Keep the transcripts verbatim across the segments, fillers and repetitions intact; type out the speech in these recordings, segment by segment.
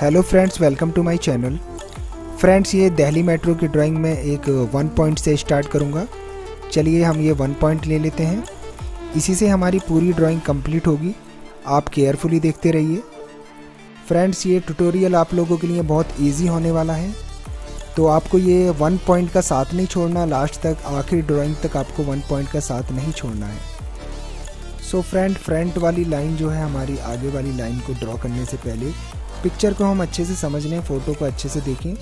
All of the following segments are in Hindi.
Hello friends, welcome to my channel. Friends, ये दिल्ली मेट्रो की ड्राइंग में एक वन पॉइंट से स्टार्ट करूँगा। चलिए हम ये वन पॉइंट ले लेते हैं, इसी से हमारी पूरी ड्राइंग कंप्लीट होगी। आप केयरफुली देखते रहिए। फ्रेंड्स, ये ट्यूटोरियल आप लोगों के लिए बहुत ईजी होने वाला है, तो आपको ये वन पॉइंट का साथ नहीं छोड़ना। लास्ट तक, आखिरी ड्राइंग तक आपको वन पॉइंट का साथ नहीं छोड़ना है। सो फ्रेंड, फ्रंट वाली लाइन जो है हमारी, आगे वाली लाइन को ड्रॉ करने से पहले पिक्चर को हम अच्छे से समझ लें, फ़ोटो को अच्छे से देखें।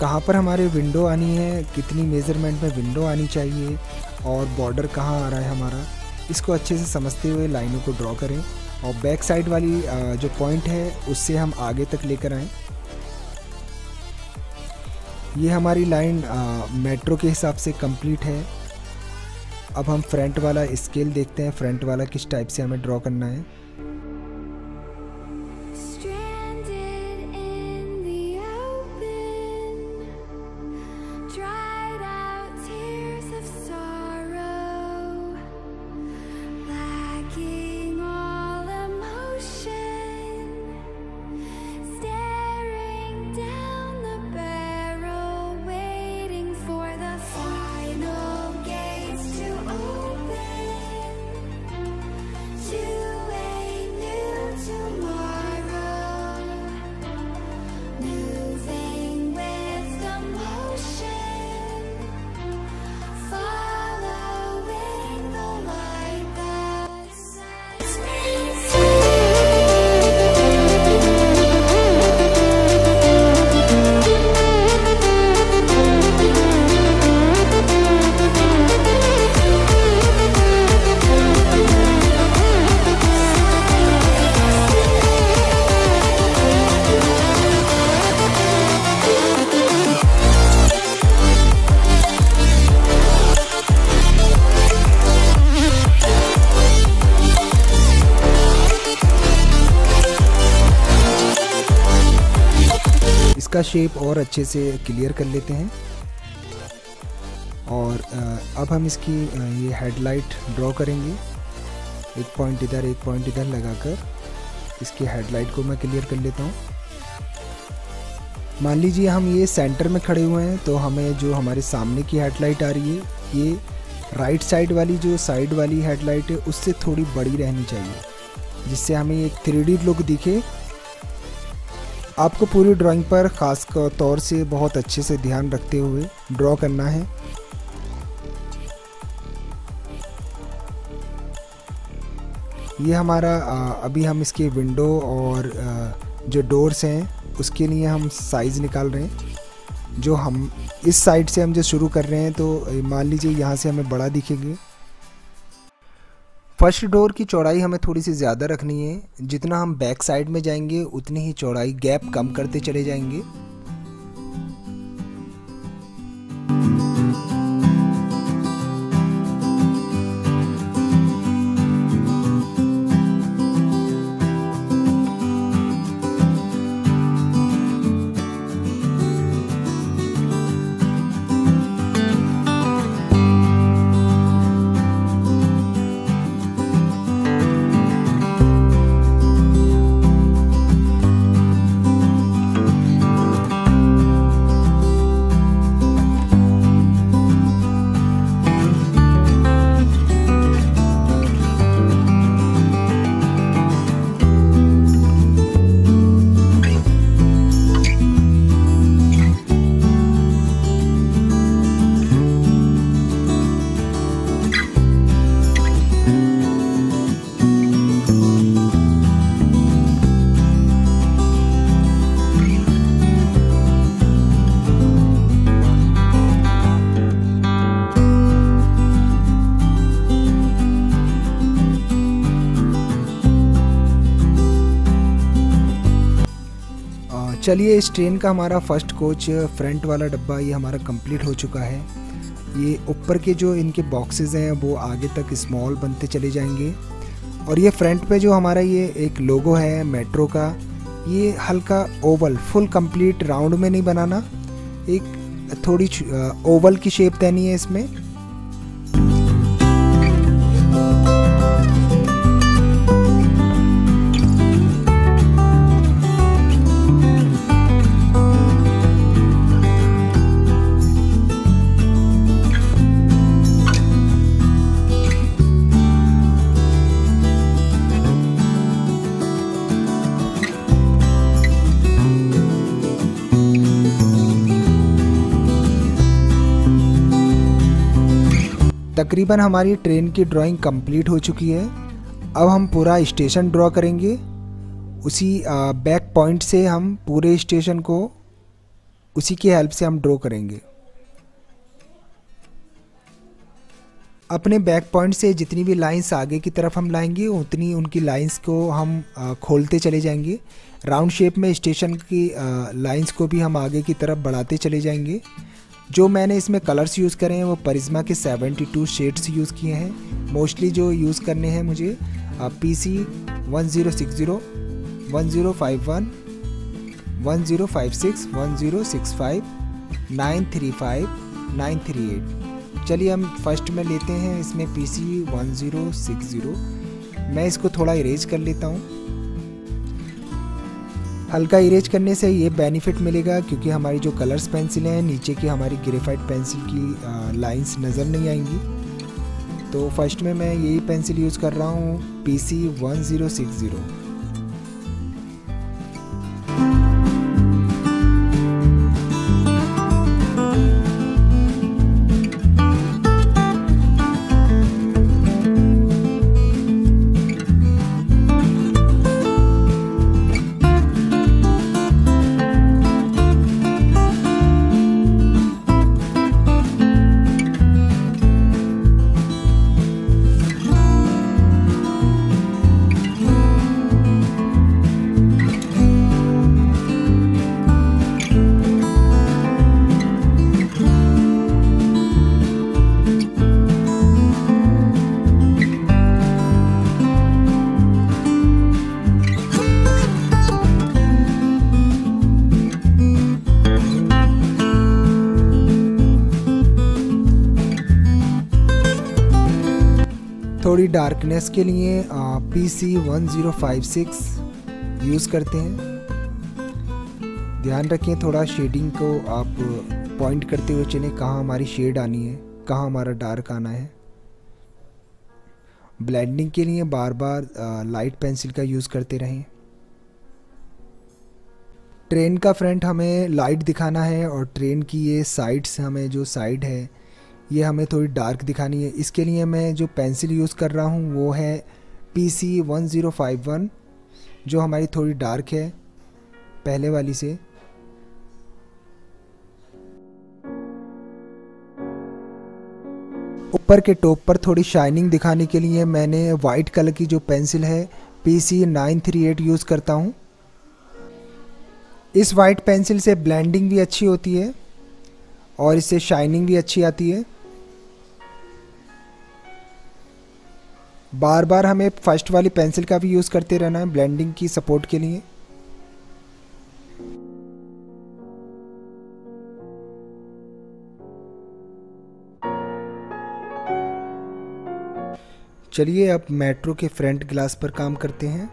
कहाँ पर हमारे विंडो आनी है, कितनी मेज़रमेंट में विंडो आनी चाहिए और बॉर्डर कहाँ आ रहा है हमारा, इसको अच्छे से समझते हुए लाइनों को ड्रॉ करें। और बैक साइड वाली जो पॉइंट है उससे हम आगे तक लेकर आएँ। ये हमारी लाइन मेट्रो के हिसाब से कंप्लीट है। अब हम फ्रंट वाला स्केल देखते हैं, फ्रंट वाला किस टाइप से हमें ड्रॉ करना है। इसका शेप और अच्छे से क्लियर कर लेते हैं। और अब हम इसकी ये हेडलाइट ड्रॉ करेंगे, एक पॉइंट इधर एक पॉइंट इधर लगाकर इसकी हेडलाइट को मैं क्लियर कर लेता हूँ। मान लीजिए हम ये सेंटर में खड़े हुए हैं, तो हमें जो हमारे सामने की हेडलाइट आ रही है, ये राइट साइड वाली जो साइड वाली हेडलाइट है उससे थोड़ी बड़ी रहनी चाहिए, जिससे हमें एक थ्री डी लुक दिखे। आपको पूरी ड्राइंग पर ख़ास तौर से बहुत अच्छे से ध्यान रखते हुए ड्रॉ करना है। ये हमारा अभी हम इसके विंडो और जो डोर्स हैं उसके लिए हम साइज़ निकाल रहे हैं। जो हम इस साइड से हम जो शुरू कर रहे हैं, तो मान लीजिए यहाँ से हमें बड़ा दिखेंगे। फर्स्ट डोर की चौड़ाई हमें थोड़ी सी ज़्यादा रखनी है। जितना हम बैक साइड में जाएंगे उतनी ही चौड़ाई गैप कम करते चले जाएंगे। चलिए, इस ट्रेन का हमारा फर्स्ट कोच फ्रंट वाला डब्बा ये हमारा कंप्लीट हो चुका है। ये ऊपर के जो इनके बॉक्सेस हैं वो आगे तक स्मॉल बनते चले जाएंगे। और ये फ्रंट पे जो हमारा ये एक लोगो है मेट्रो का, ये हल्का ओवल, फुल कंप्लीट राउंड में नहीं बनाना, एक थोड़ी ओवल की शेप देनी है इसमें। तकरीबन हमारी ट्रेन की ड्राइंग कंप्लीट हो चुकी है। अब हम पूरा स्टेशन ड्रॉ करेंगे। उसी बैक पॉइंट से हम पूरे स्टेशन को उसी की हेल्प से हम ड्रॉ करेंगे। अपने बैक पॉइंट से जितनी भी लाइंस आगे की तरफ हम लाएंगे उतनी उनकी लाइंस को हम खोलते चले जाएंगे। राउंड शेप में स्टेशन की लाइंस को भी हम आगे की तरफ बढ़ाते चले जाएंगे। जो मैंने इसमें कलर्स यूज़ करे हैं वो परिज्मा के बहत्तर शेड्स यूज़ किए हैं। मोस्टली जो यूज़ करने हैं मुझे P C one zero six zero, one zero five one, one zero five six, one zero six five, nine three five, nine three eight. चलिए हम फर्स्ट में लेते हैं इसमें P C one zero six zero. मैं इसको थोड़ा इरेज कर लेता हूँ। हल्का इरेज करने से ये बेनिफिट मिलेगा क्योंकि हमारी जो कलर्स पेंसिलें हैं नीचे की हमारी ग्रेफाइट पेंसिल की लाइंस नज़र नहीं आएंगी। तो फर्स्ट में मैं यही पेंसिल यूज़ कर रहा हूँ P C one zero six zero. थोड़ी डार्कनेस के लिए P C one zero five six use करते हैं। ध्यान रखें थोड़ा शेडिंग को आप पॉइंट करते हुए चलें, कहाँ हमारी शेड आनी है, कहाँ हमारा डार्क आना है। ब्लेंडिंग के लिए बार बार लाइट पेंसिल का यूज़ करते रहें। ट्रेन का फ्रंट हमें लाइट दिखाना है और ट्रेन की ये साइड्स हमें जो साइड है ये हमें थोड़ी डार्क दिखानी है। इसके लिए मैं जो पेंसिल यूज़ कर रहा हूँ वो है P C one zero five one, जो हमारी थोड़ी डार्क है पहले वाली से। ऊपर के टॉप पर थोड़ी शाइनिंग दिखाने के लिए मैंने वाइट कलर की जो पेंसिल है P C nine three eight use करता हूँ। इस वाइट पेंसिल से ब्लेंडिंग भी अच्छी होती है और इससे शाइनिंग भी अच्छी आती है। बार बार हमें फर्स्ट वाली पेंसिल का भी यूज़ करते रहना है ब्लेंडिंग की सपोर्ट के लिए। चलिए अब मेट्रो के फ्रंट ग्लास पर काम करते हैं।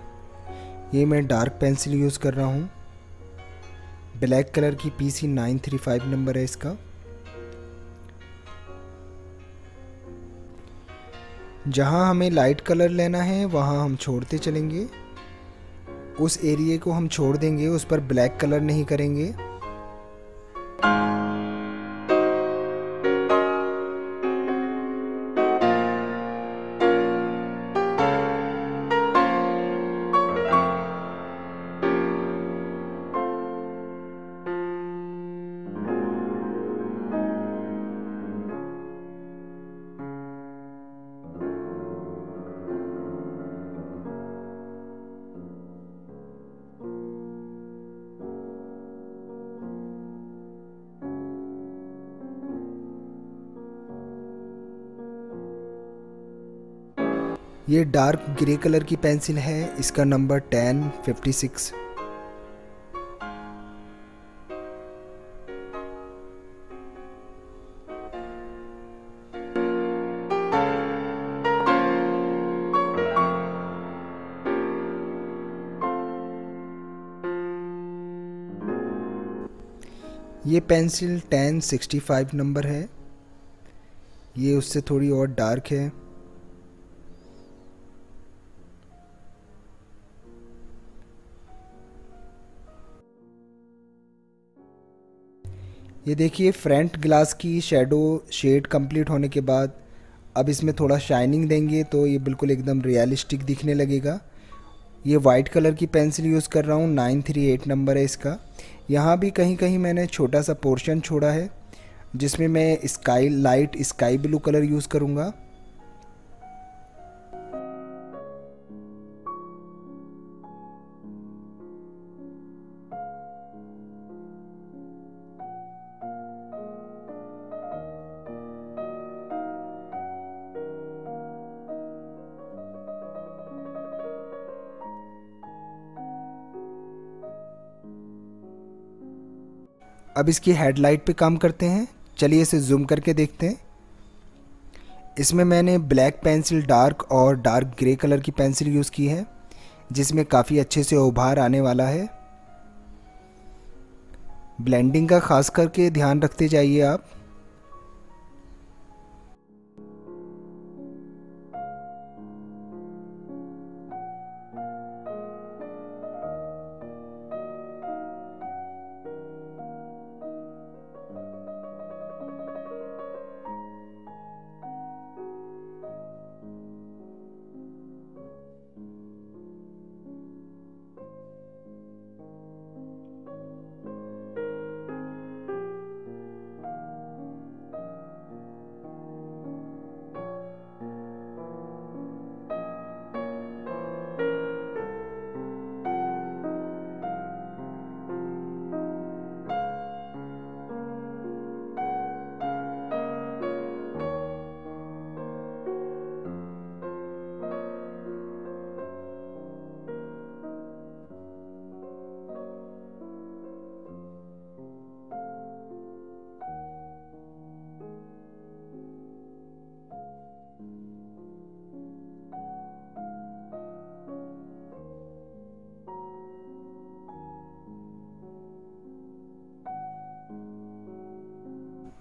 ये मैं डार्क पेंसिल यूज़ कर रहा हूँ, ब्लैक कलर की P C nine three five number है इसका। जहाँ हमें लाइट कलर लेना है वहाँ हम छोड़ते चलेंगे, उस एरिया को हम छोड़ देंगे, उस पर ब्लैक कलर नहीं करेंगे। ये डार्क ग्रे कलर की पेंसिल है, इसका नंबर टेन फिफ्टी सिक्स। ये pencil ten sixty five number है, ये उससे थोड़ी और डार्क है। ये देखिए फ्रंट ग्लास की शेडो शेड कंप्लीट होने के बाद अब इसमें थोड़ा शाइनिंग देंगे तो ये बिल्कुल एकदम रियलिस्टिक दिखने लगेगा। ये वाइट कलर की पेंसिल यूज़ कर रहा हूँ, नाइन थ्री एट नंबर है इसका। यहाँ भी कहीं कहीं मैंने छोटा सा पोर्शन छोड़ा है जिसमें मैं sky light sky blue colour use करूँगा। अब इसकी हेडलाइट पे काम करते हैं। चलिए इसे जूम करके देखते हैं। इसमें मैंने ब्लैक पेंसिल डार्क और डार्क ग्रे कलर की पेंसिल यूज़ की है जिसमें काफ़ी अच्छे से उभार आने वाला है। ब्लेंडिंग का खास करके ध्यान रखते जाइए आप।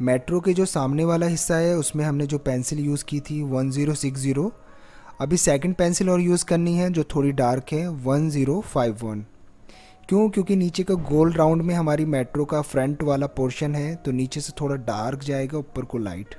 मेट्रो के जो सामने वाला हिस्सा है उसमें हमने जो पेंसिल यूज़ की थी वन ज़ीरो सिक्स ज़ीरो, अभी सेकंड पेंसिल और यूज़ करनी है जो थोड़ी डार्क है वन ज़ीरो फाइव वन। क्यों? क्योंकि नीचे का गोल राउंड में हमारी मेट्रो का फ्रंट वाला पोर्शन है तो नीचे से थोड़ा डार्क जाएगा, ऊपर को लाइट।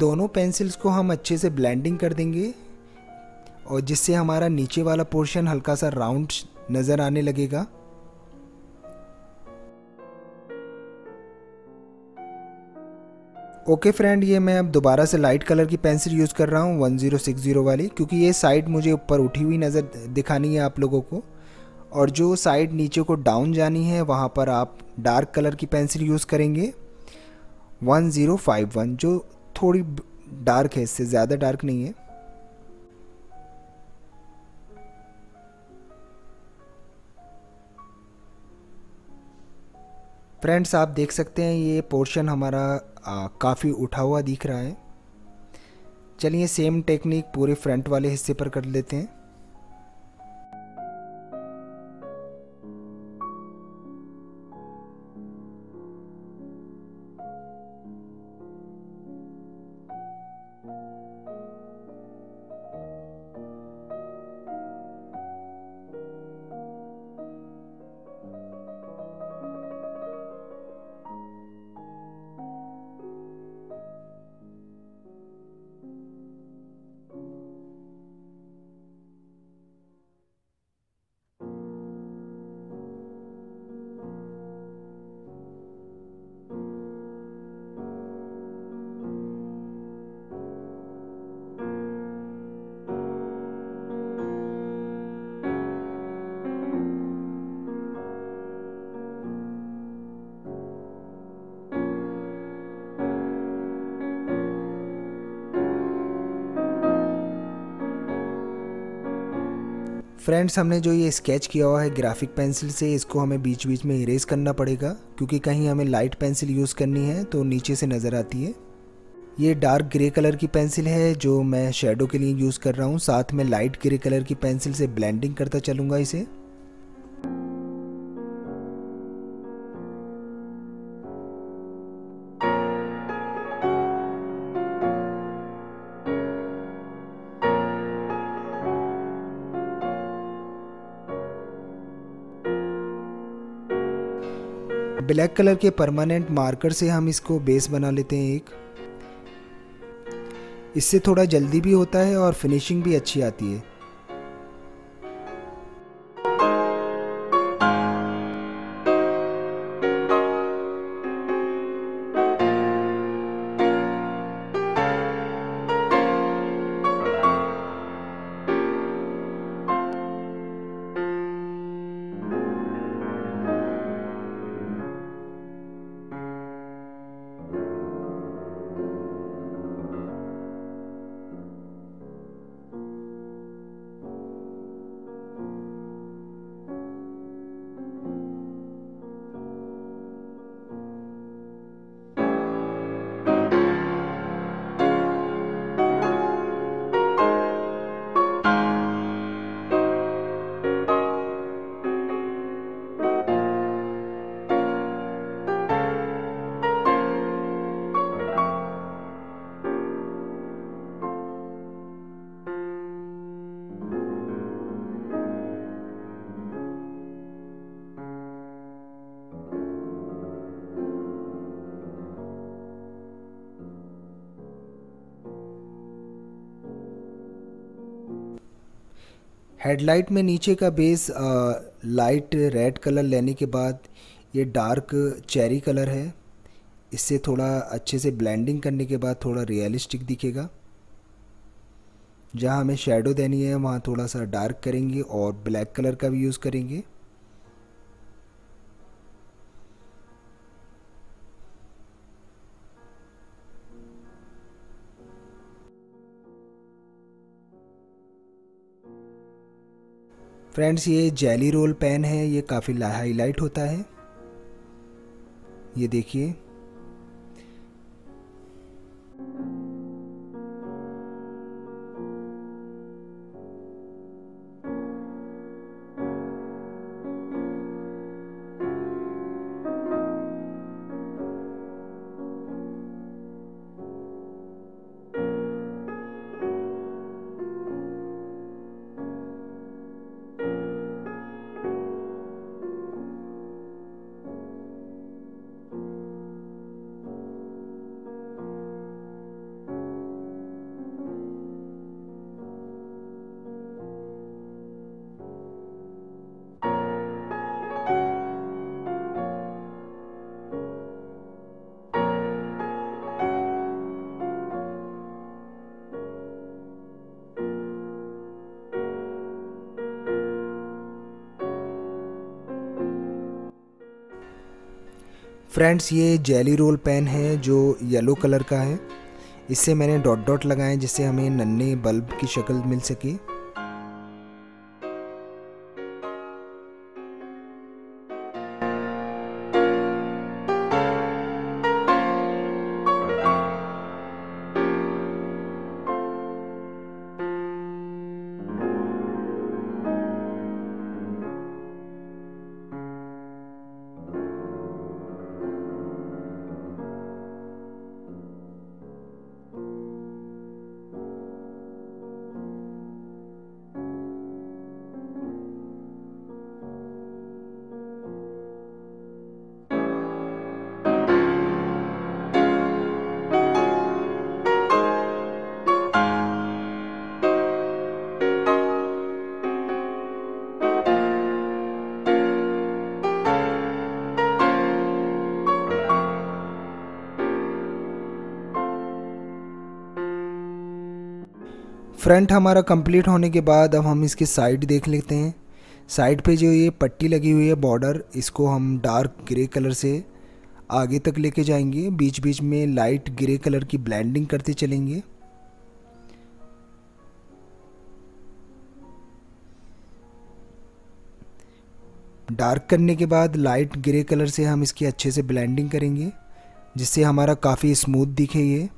दोनों पेंसिल्स को हम अच्छे से ब्लेंडिंग कर देंगे और जिससे हमारा नीचे वाला पोर्शन हल्का सा राउंड नज़र आने लगेगा। ओके फ्रेंड, ये मैं अब दोबारा से लाइट कलर की पेंसिल यूज़ कर रहा हूँ वन ज़ीरो सिक्स ज़ीरो वाली, क्योंकि ये साइड मुझे ऊपर उठी हुई नज़र दिखानी है आप लोगों को और जो साइड नीचे को डाउन जानी है वहाँ पर आप डार्क कलर की पेंसिल यूज़ करेंगे वन ज़ीरो फाइव वन, जो थोड़ी डार्क है, इससे ज़्यादा डार्क नहीं है। फ्रेंड्स, आप देख सकते हैं ये पोर्शन हमारा काफ़ी उठा हुआ दिख रहा है। चलिए सेम टेक्निक पूरे फ्रंट वाले हिस्से पर कर लेते हैं। फ्रेंड्स, हमने जो ये स्केच किया हुआ है ग्राफिक पेंसिल से, इसको हमें बीच बीच में इरेज करना पड़ेगा क्योंकि कहीं हमें लाइट पेंसिल यूज़ करनी है तो नीचे से नज़र आती है। ये डार्क ग्रे कलर की पेंसिल है जो मैं शेडो के लिए यूज़ कर रहा हूँ, साथ में लाइट ग्रे कलर की पेंसिल से ब्लेंडिंग करता चलूँगा इसे। ब्लैक कलर के परमानेंट मार्कर से हम इसको बेस बना लेते हैं एक। इससे थोड़ा जल्दी भी होता है और फिनिशिंग भी अच्छी आती है। हेडलाइट में नीचे का बेस लाइट रेड कलर लेने के बाद ये डार्क चेरी कलर है, इससे थोड़ा अच्छे से ब्लेंडिंग करने के बाद थोड़ा रियलिस्टिक दिखेगा। जहाँ हमें शेडो देनी है वहाँ थोड़ा सा डार्क करेंगे और ब्लैक कलर का भी यूज़ करेंगे। फ्रेंड्स, ये जेली रोल पेन है, ये काफ़ी हाईलाइट होता है। ये देखिए, फ्रेंड्स ये जेली रोल पेन है जो येलो कलर का है, इससे मैंने डॉट डॉट लगाए जिससे हमें नन्हे बल्ब की शक्ल मिल सके। फ्रंट हमारा कंप्लीट होने के बाद अब हम इसकी साइड देख लेते हैं। साइड पे जो ये पट्टी लगी हुई है बॉर्डर, इसको हम डार्क ग्रे कलर से आगे तक लेके जाएंगे। बीच बीच में लाइट ग्रे कलर की ब्लेंडिंग करते चलेंगे। डार्क करने के बाद लाइट ग्रे कलर से हम इसकी अच्छे से ब्लेंडिंग करेंगे जिससे हमारा काफ़ी स्मूथ दिखे ये।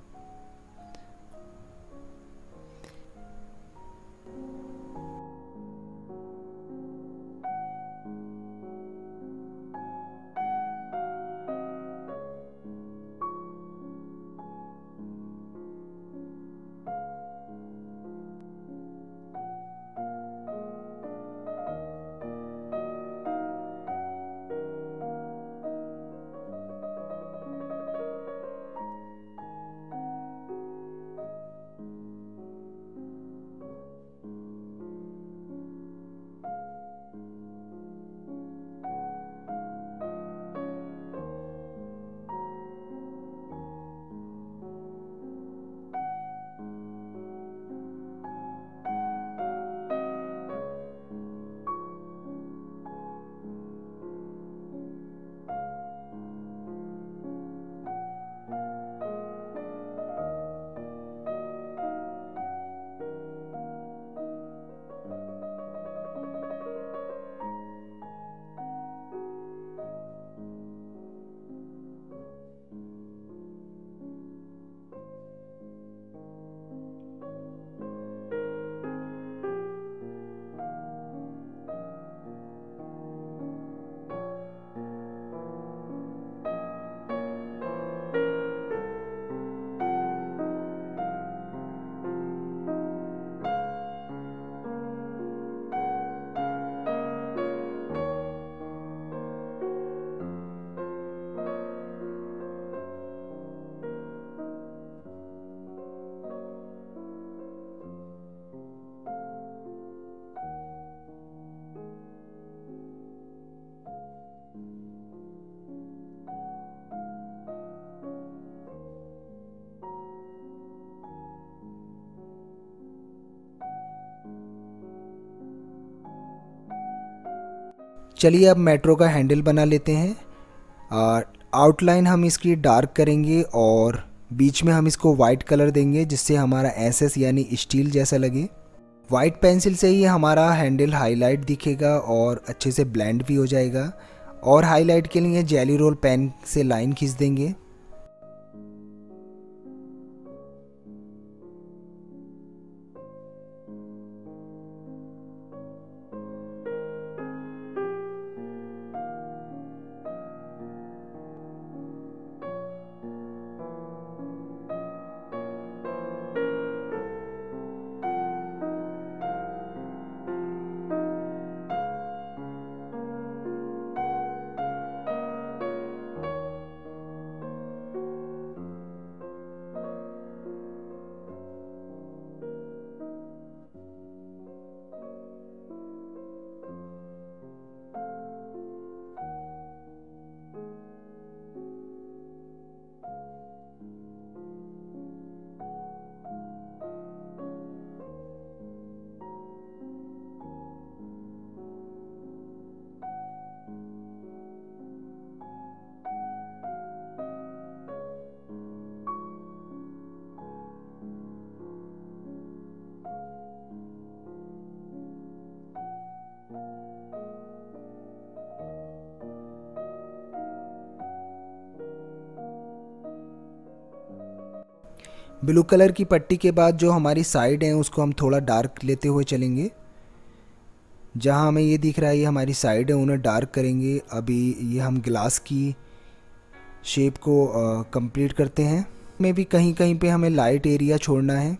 चलिए अब मेट्रो का हैंडल बना लेते हैं। और आउटलाइन हम इसकी डार्क करेंगे और बीच में हम इसको वाइट कलर देंगे जिससे हमारा एसएस यानी स्टील जैसा लगे। वाइट पेंसिल से ही हमारा हैंडल हाईलाइट दिखेगा और अच्छे से ब्लेंड भी हो जाएगा। और हाईलाइट के लिए जेली रोल पेन से लाइन खींच देंगे। ब्लू कलर की पट्टी के बाद जो हमारी साइड है उसको हम थोड़ा डार्क लेते हुए चलेंगे। जहां हमें ये दिख रहा है ये हमारी साइड है, उन्हें डार्क करेंगे। अभी ये हम ग्लास की शेप को कंप्लीट करते हैं। में भी कहीं कहीं पे हमें लाइट एरिया छोड़ना है।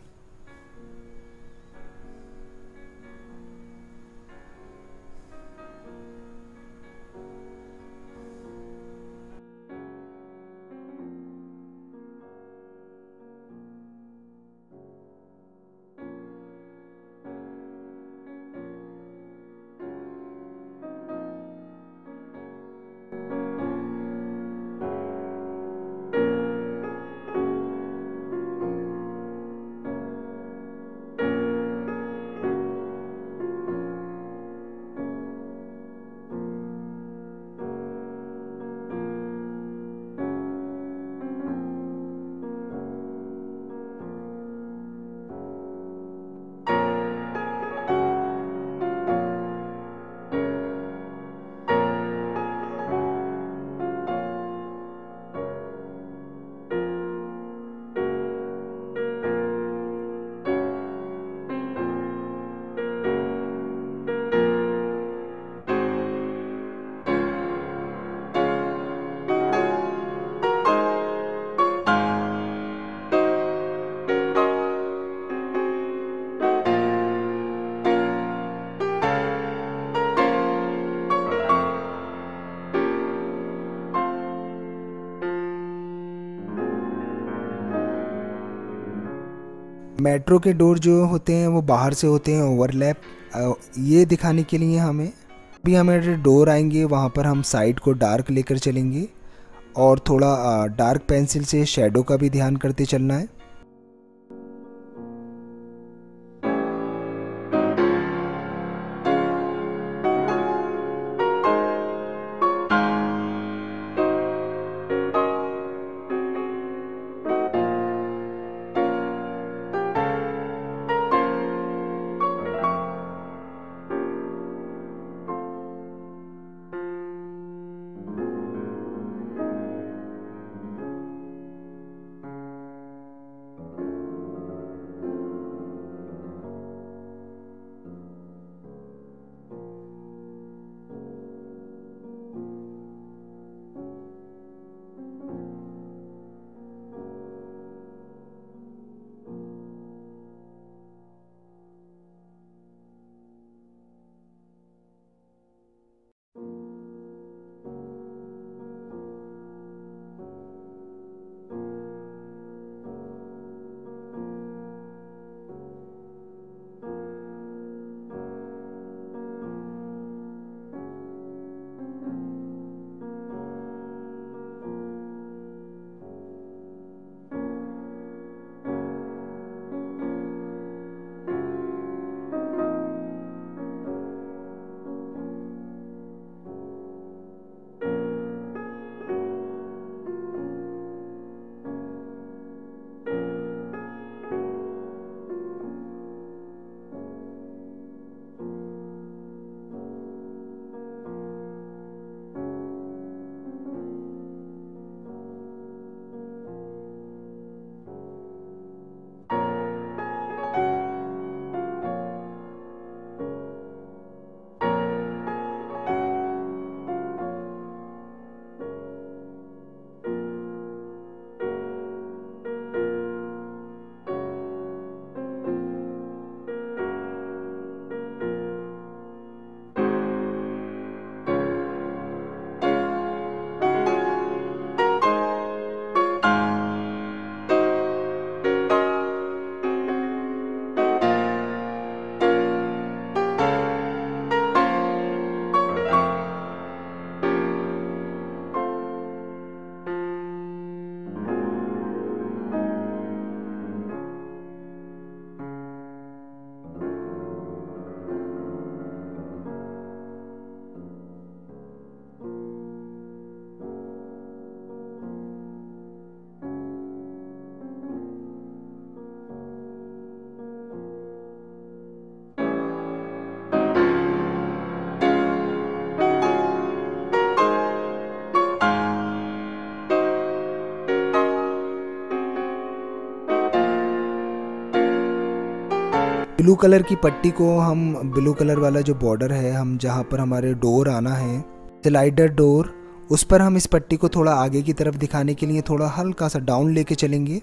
मेट्रो के डोर जो होते हैं वो बाहर से होते हैं ओवरलैप, ये दिखाने के लिए हमें भी हमारे डोर आएंगे वहाँ पर हम साइड को डार्क लेकर चलेंगे। और थोड़ा डार्क पेंसिल से शेडो का भी ध्यान करते चलना है। ब्लू कलर की पट्टी को हम ब्लू कलर वाला जो बॉर्डर है, हम जहाँ पर हमारे डोर आना है स्लाइडर डोर, उस पर हम इस पट्टी को थोड़ा आगे की तरफ दिखाने के लिए थोड़ा हल्का सा डाउन लेके चलेंगे।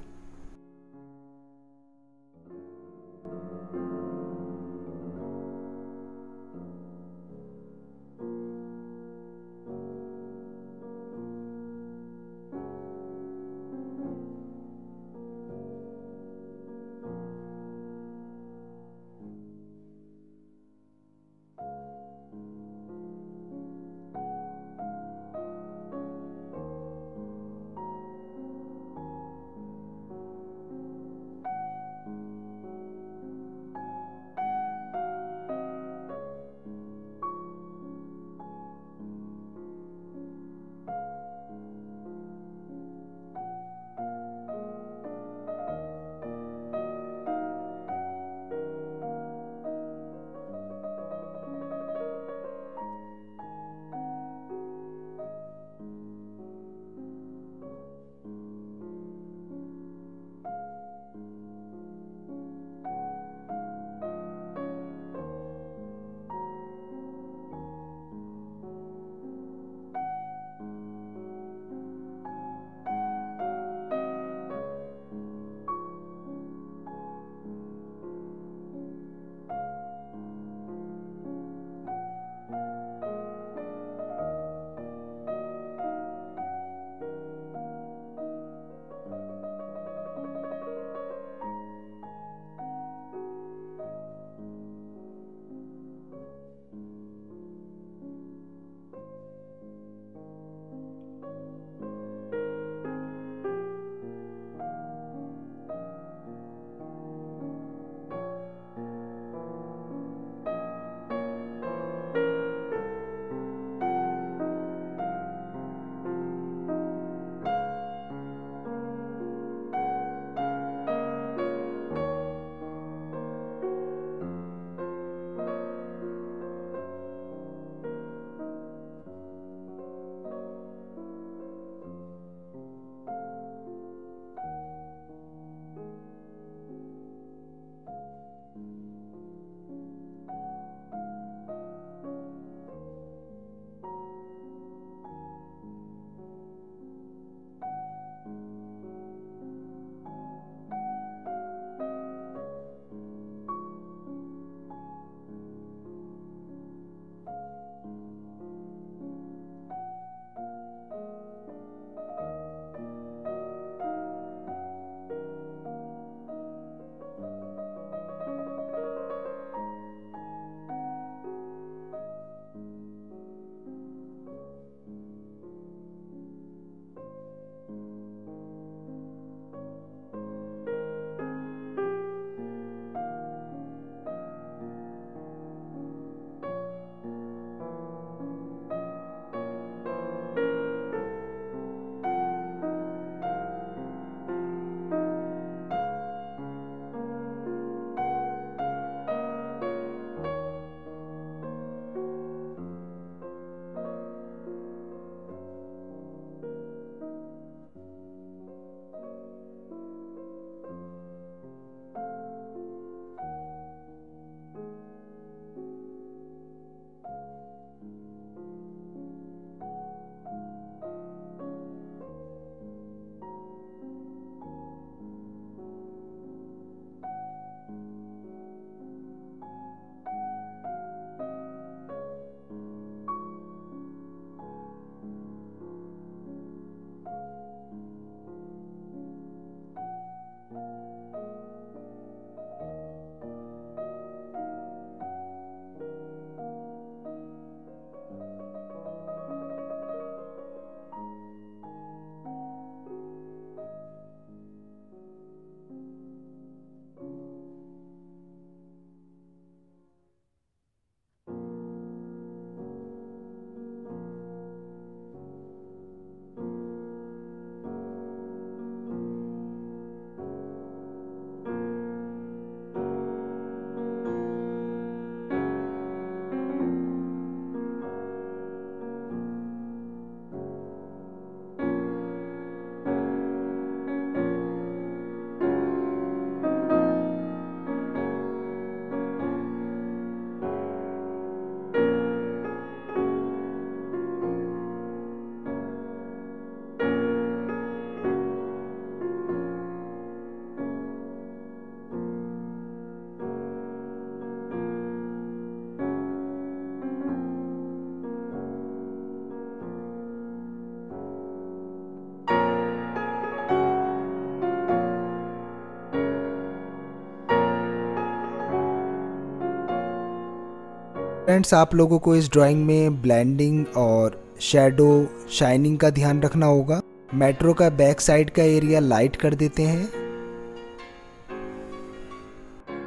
फ्रेंड्स आप लोगों को इस ड्राइंग में ब्लेंडिंग और शेडो शाइनिंग का ध्यान रखना होगा। मेट्रो का बैक साइड का एरिया लाइट कर देते हैं।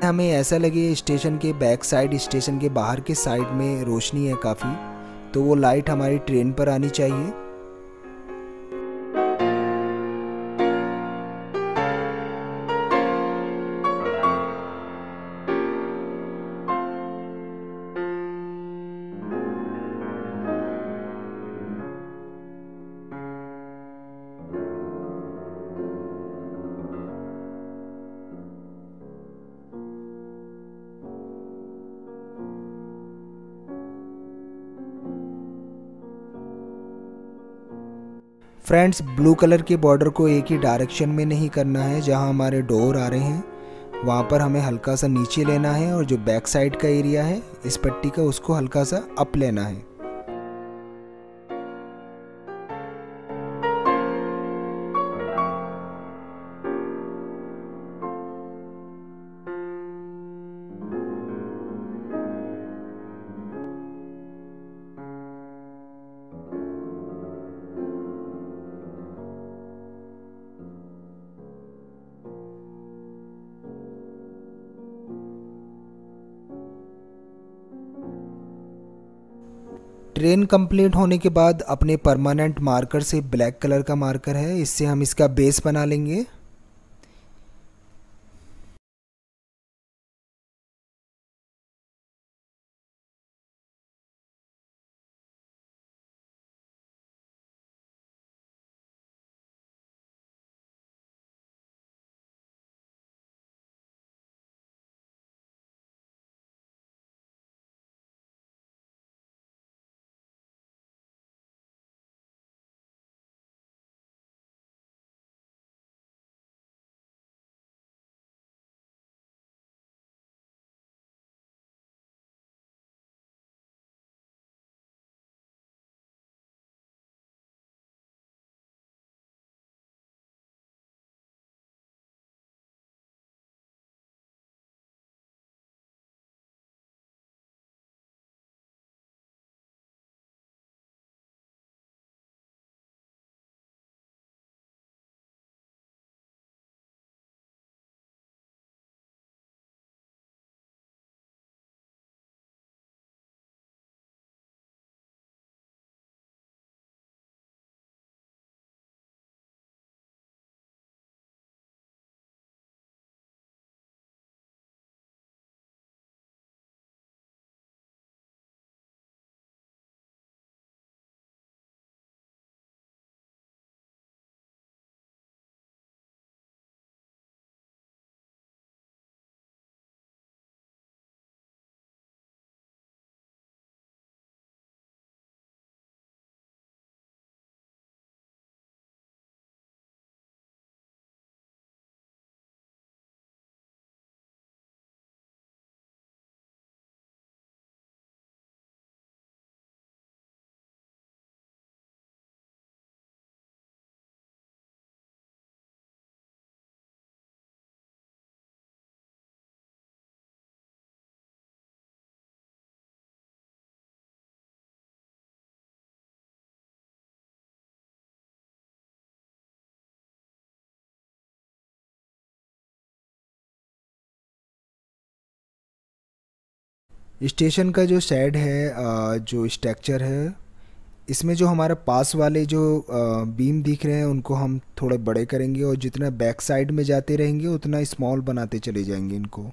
हमें ऐसा लगे स्टेशन के बैक साइड, स्टेशन के बाहर के साइड में रोशनी है काफ़ी, तो वो लाइट हमारी ट्रेन पर आनी चाहिए। फ्रेंड्स ब्लू कलर के बॉर्डर को एक ही डायरेक्शन में नहीं करना है, जहां हमारे डोर आ रहे हैं वहां पर हमें हल्का सा नीचे लेना है और जो बैक साइड का एरिया है इस पट्टी का उसको हल्का सा अप लेना है। ट्रेन कंप्लीट होने के बाद अपने परमानेंट मार्कर से, ब्लैक कलर का मार्कर है, इससे हम इसका बेस बना लेंगे। स्टेशन का जो शेड है, जो स्ट्रक्चर है, इसमें जो हमारे पास वाले जो बीम दिख रहे हैं उनको हम थोड़े बड़े करेंगे और जितना बैक साइड में जाते रहेंगे उतना स्मॉल बनाते चले जाएंगे इनको।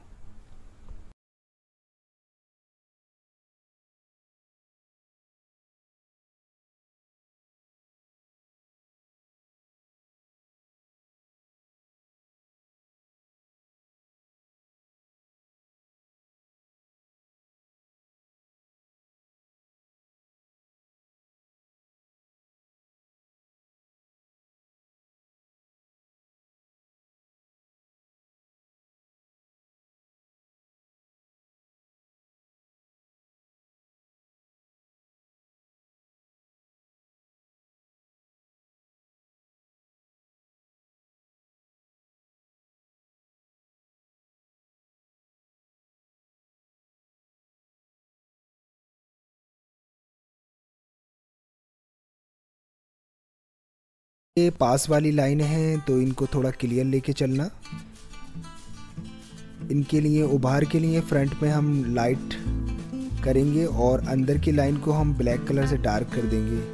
ये पास वाली लाइन है तो इनको थोड़ा क्लियर लेके चलना। इनके लिए उभार के लिए फ्रंट में हम लाइट करेंगे और अंदर की लाइन को हम ब्लैक कलर से डार्क कर देंगे।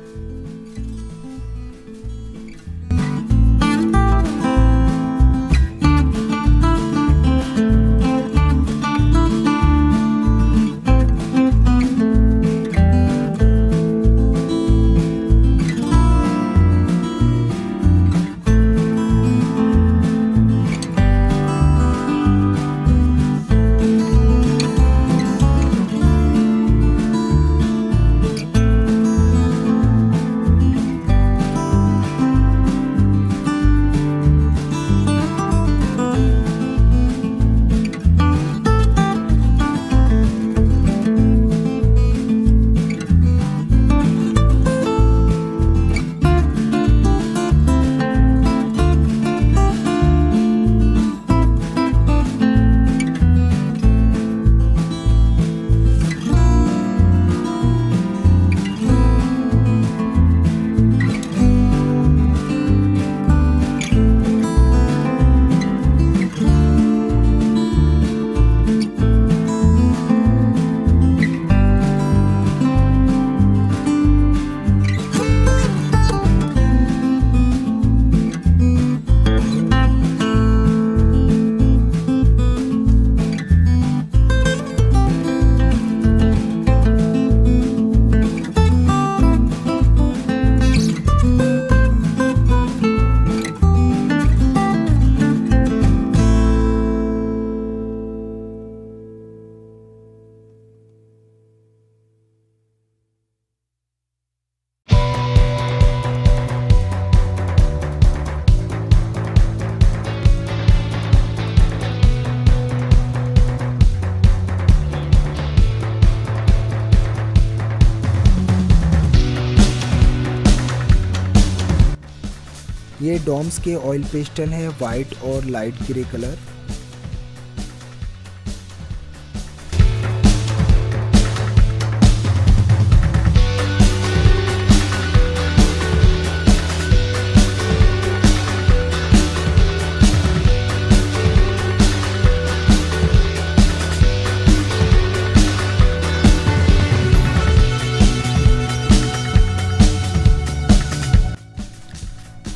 ये डॉम्स के ऑयल पेस्टल हैं, वाइट और लाइट ग्रे कलर।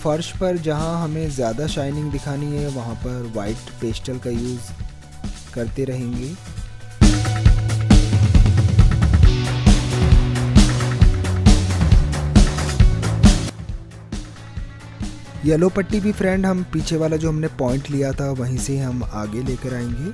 फर्श पर जहां हमें ज़्यादा शाइनिंग दिखानी है वहां पर वाइट पेस्टल का यूज़ करते रहेंगे। येलो पट्टी भी फ्रेंड हम पीछे वाला जो हमने पॉइंट लिया था वहीं से हम आगे लेकर आएंगे।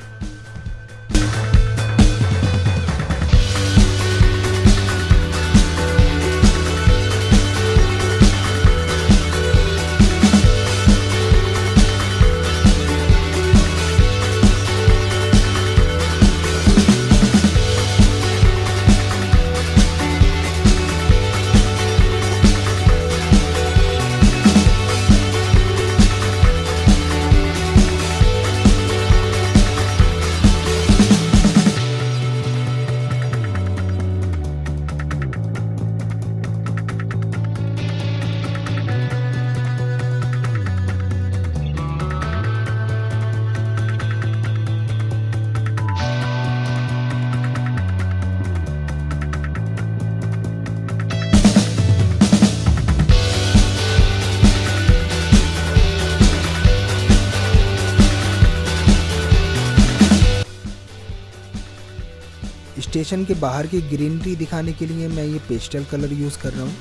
स्टेशन के बाहर की ग्रीनरी दिखाने के लिए मैं ये पेस्टल कलर यूज़ कर रहा हूँ।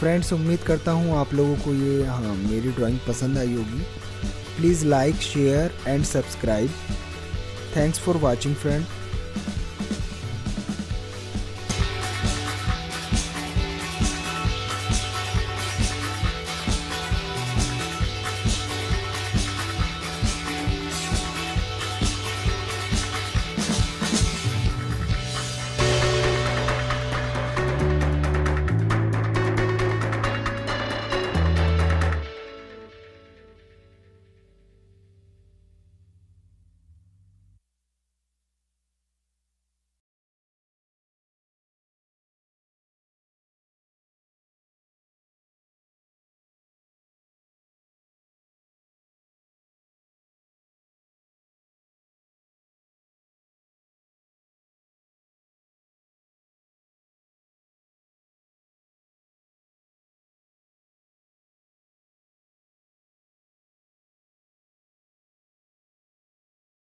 फ्रेंड्स, उम्मीद करता हूँ आप लोगों को ये हाँ मेरी ड्राइंग पसंद आई होगी। Please like, share and subscribe. Thanks for watching friend.